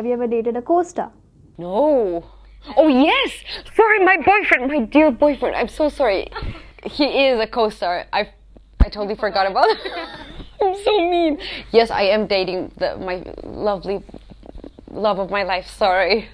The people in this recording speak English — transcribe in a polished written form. Have you ever dated a co-star? No. Oh, yes! Sorry, my boyfriend, my dear boyfriend. I'm so sorry. He is a co-star. I totally forgot about it. I'm so mean. Yes, I am dating my lovely love of my life. Sorry.